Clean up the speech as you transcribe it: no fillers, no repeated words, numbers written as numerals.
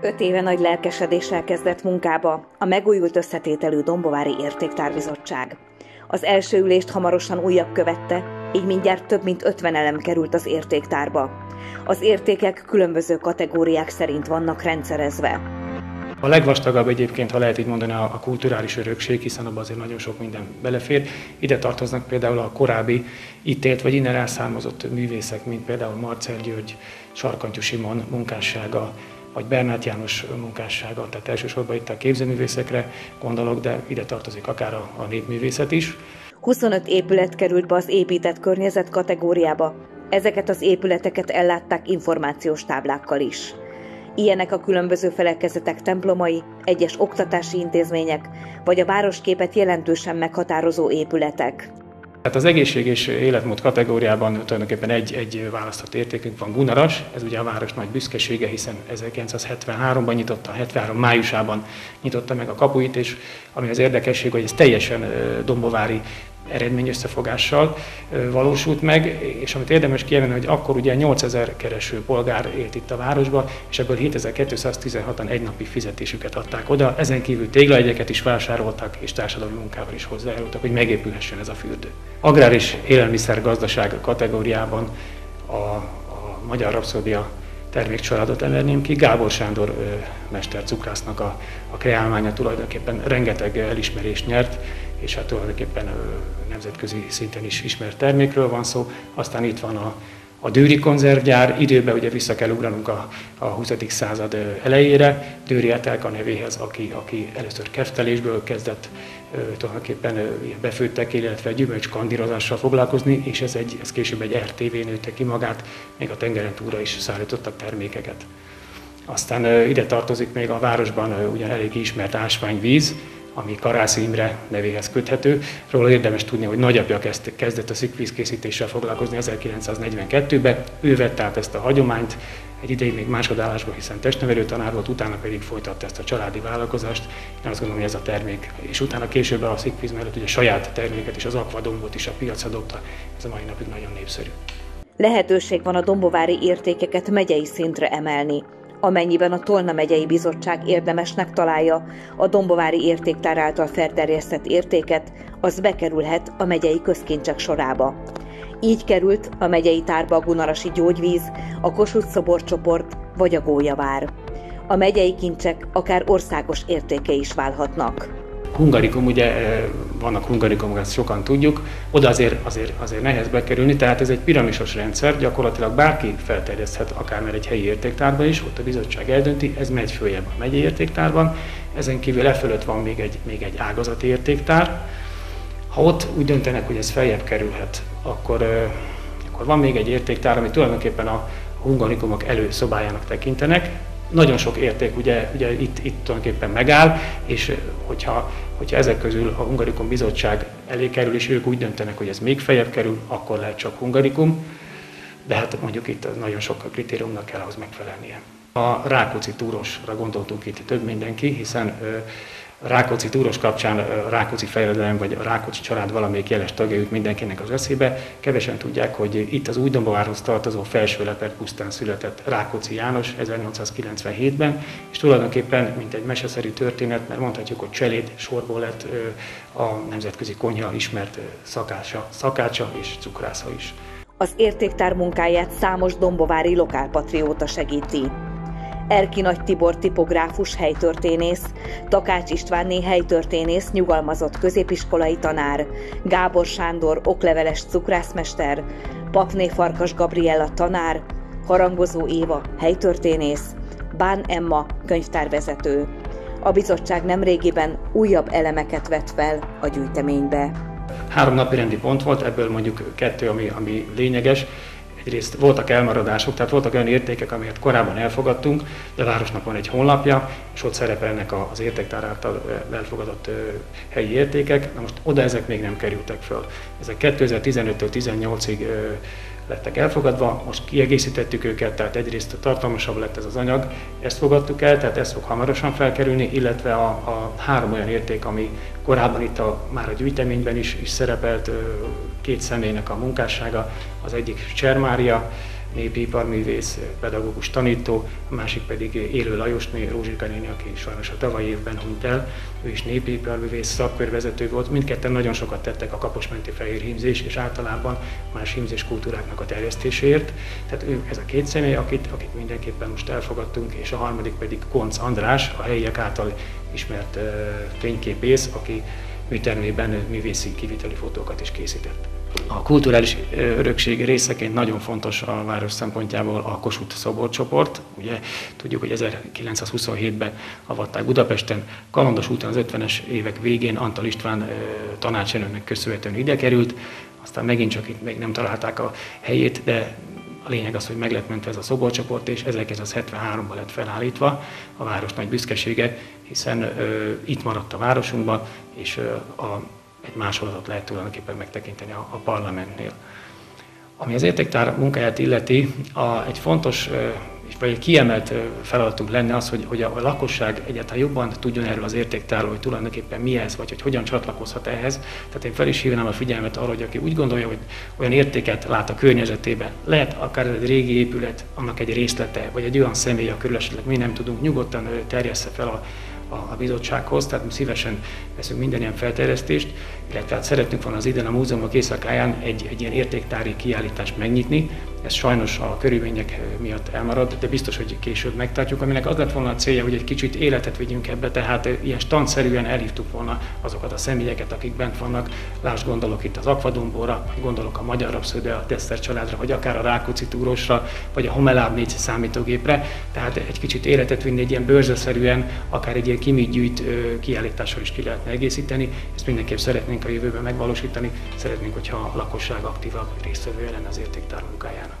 5 éve nagy lelkesedéssel kezdett munkába a megújult összetételű Dombovári Értéktárbizottság. Az első ülést hamarosan újabb követte, így mindjárt több mint 50 elem került az értéktárba. Az értékek különböző kategóriák szerint vannak rendszerezve. A legvastagabb egyébként, ha lehet így mondani, a kulturális örökség, hiszen abban azért nagyon sok minden belefér. Ide tartoznak például a korábbi itt élt vagy innen elszármazott művészek, mint például Marcel György, Sarkantyú Simon munkássága, vagy Bernát János munkássága, tehát elsősorban itt a képzőművészekre gondolok, de ide tartozik akár a népművészet is. 25 épület került be az épített környezet kategóriába. Ezeket az épületeket ellátták információs táblákkal is. Ilyenek a különböző felekezetek templomai, egyes oktatási intézmények, vagy a városképet jelentősen meghatározó épületek. Tehát az egészség és életmód kategóriában tulajdonképpen egy választott értékünk van. Gunaras, ez ugye a város nagy büszkesége, hiszen 1973-ban nyitotta, 73 májusában nyitotta meg a kapuit, és ami az érdekesség, hogy ez teljesen dombovári eredmény összefogással valósult meg, és amit érdemes kiemelni, hogy akkor ugye 8000 kereső polgár élt itt a városban, és ebből 7216-an egynapi fizetésüket adták oda, ezen kívül téglaegyeket is vásároltak, és társadalmi munkával is hozzájárultak, hogy megépülhessen ez a fürdő. Agrár és élelmiszergazdaság kategóriában a Magyar Rapszódia termékcsaládot emlerném ki, Gábor Sándor mester cukrásznak a kreálmánya tulajdonképpen rengeteg elismerést nyert, és hát tulajdonképpen nemzetközi szinten is ismert termékről van szó. Aztán itt van a Dőri konzervgyár, időben ugye vissza kell ugranunk a 20. század elejére, Dőri Etelka nevéhez, aki először keftelésből kezdett tulajdonképpen befőttekkel, illetve gyümölcskandírozással foglalkozni, és ez később egy RTV nőtte ki magát, még a tengeren túlra is szállítottak termékeket. Aztán ide tartozik még a városban ugyan elég ismert ásványvíz, ami Karászi Imre nevéhez köthető. Róla érdemes tudni, hogy nagyapja kezdett a szikvízkészítéssel foglalkozni 1942-ben. Ő vett át ezt a hagyományt, egy ideig még másodállásban, hiszen testnevelő tanár volt, utána pedig folytatta ezt a családi vállalkozást. Én azt gondolom, hogy ez a termék, és utána később a szikvíz mellett ugye saját terméket és az Aquadombot is a piacra dobta. Ez a mai napig nagyon népszerű. Lehetőség van a dombovári értékeket megyei szintre emelni. Amennyiben a Tolna megyei bizottság érdemesnek találja a dombovári értéktár által felterjesztett értéket, az bekerülhet a megyei közkincsek sorába. Így került a megyei tárba a gunarasi gyógyvíz, a Kossuth-szoborcsoport vagy a Gólyavár. A megyei kincsek akár országos értéke is válhatnak. Hungarikum, ugye vannak hungarikumok, ezt sokan tudjuk, oda azért nehéz bekerülni, tehát ez egy piramisos rendszer, gyakorlatilag bárki felterjeszthet akár már egy helyi értéktárban is, ott a bizottság eldönti, ez megy följebb a megyei értéktárban, ezen kívül lefölött van még egy ágazati értéktár. Ha ott úgy döntenek, hogy ez feljebb kerülhet, akkor van még egy értéktár, ami tulajdonképpen a hungarikumok előszobájának tekintenek. Nagyon sok érték ugye itt tulajdonképpen megáll, és hogyha ezek közül a Hungarikum Bizottság elé kerül, és ők úgy döntenek, hogy ez még feljebb kerül, akkor lehet csak Hungarikum, de hát mondjuk itt nagyon sok a kritériumnak kell ahhoz megfelelnie. A Rákóczi túrosra gondoltunk itt több mindenki, hiszen Rákóczi túros kapcsán a Rákóczi fejedelem vagy a Rákóczi család valamelyik jeles tagja jut mindenkinek az eszébe. Kevesen tudják, hogy itt az Újdonbovárhoz tartozó Felső-Lepert pusztán született Rákóczi János 1897-ben, és tulajdonképpen mint egy meseszerű történet, mert mondhatjuk, hogy cseléd sorból lett a nemzetközi konyha ismert szakácsa és cukrásza is. Az értéktár munkáját számos dombovári lokálpatrióta segíti. Erki Nagy Tibor tipográfus helytörténész, Takács Istvánné helytörténész, nyugalmazott középiskolai tanár, Gábor Sándor okleveles cukrászmester, Papné Farkas Gabriella tanár, Harangozó Éva helytörténész, Bán Emma könyvtárvezető. A bizottság nemrégiben újabb elemeket vett fel a gyűjteménybe. 3 napirendi pont volt, ebből mondjuk 2, ami lényeges. Egyrészt voltak elmaradások, tehát voltak olyan értékek, amelyet korábban elfogadtunk, de a városnak van egy honlapja, és ott szerepelnek az értéktár által elfogadott helyi értékek. Na most oda ezek még nem kerültek föl. Ezek 2015-től 2018-ig lettek elfogadva, most kiegészítettük őket, tehát egyrészt tartalmasabb lett ez az anyag, ezt fogadtuk el, tehát ez fog hamarosan felkerülni, illetve a 3 olyan érték, ami korábban itt már a gyűjteményben is szerepelt, 2 személynek a munkássága, az egyik Csermária, népi iparművész, pedagógus tanító, a másik pedig Élő Lajos Rózsika néni, aki sajnos a tavalyi évben hunyt el, ő is népi iparművész, szakkörvezető volt. Mindketten nagyon sokat tettek a kapocsmenti fehér hímzés és általában más hímzés kultúráknak a terjesztéséért. Tehát ő ez a két személy, akit mindenképpen most elfogadtunk, és a harmadik pedig Konc András, a helyiek által ismert fényképész, aki műtermében művészi kiviteli fotókat is készített. A kulturális örökség részeként nagyon fontos a város szempontjából a Kossuth-szoborcsoport. Ugye tudjuk, hogy 1927-ben avatták Budapesten, Kalandos úton az 50-es évek végén Antal István tanácselőnek köszönhetően ide került, aztán megint csak itt még nem találták a helyét, de a lényeg az, hogy meg lett mentve ez a szoborcsoport, és 1973-ban lett felállítva, a város nagy büszkesége, hiszen itt maradt a városunkban, és egy másolatot lehet tulajdonképpen megtekinteni a parlamentnél. Ami az értéktár munkáját illeti, egy fontos vagy egy kiemelt feladatunk lenne az, hogy a lakosság egyáltalán jobban tudjon erről az értéktárról, hogy tulajdonképpen mi ez, vagy hogy hogyan csatlakozhat ehhez. Tehát én fel is hívnám a figyelmet arra, hogy aki úgy gondolja, hogy olyan értéket lát a környezetében, lehet akár egy régi épület, annak egy részlete, vagy egy olyan személy, akiről esetleg mi nem tudunk, nyugodtan terjessze fel a bizottsághoz, tehát mi szívesen veszünk minden ilyen felterjesztést, illetve hát szeretnünk volna az idén a múzeumok éjszakáján egy ilyen értéktári kiállítást megnyitni. Ez sajnos a körülmények miatt elmarad, de biztos, hogy később megtartjuk, aminek az lett volna a célja, hogy egy kicsit életet vigyünk ebbe, tehát ilyen standszerűen elhívtuk volna azokat a személyeket, akik bent vannak. Lásd, gondolok itt az Aquadomra, gondolok a Magyar Rapszódia, a Teszter családra, vagy akár a Rákóczi túrosra, vagy a Homeláb 4 számítógépre. Tehát egy kicsit életet vinni, egy ilyen bőrzeszerűen, akár egy ilyen kimígyűjt kiállítással is ki lehetne egészíteni. Ezt mindenképp szeretnénk a jövőben megvalósítani, szeretnénk, hogyha a lakosság aktívabb résztvevője lenne az értéktár munkájának.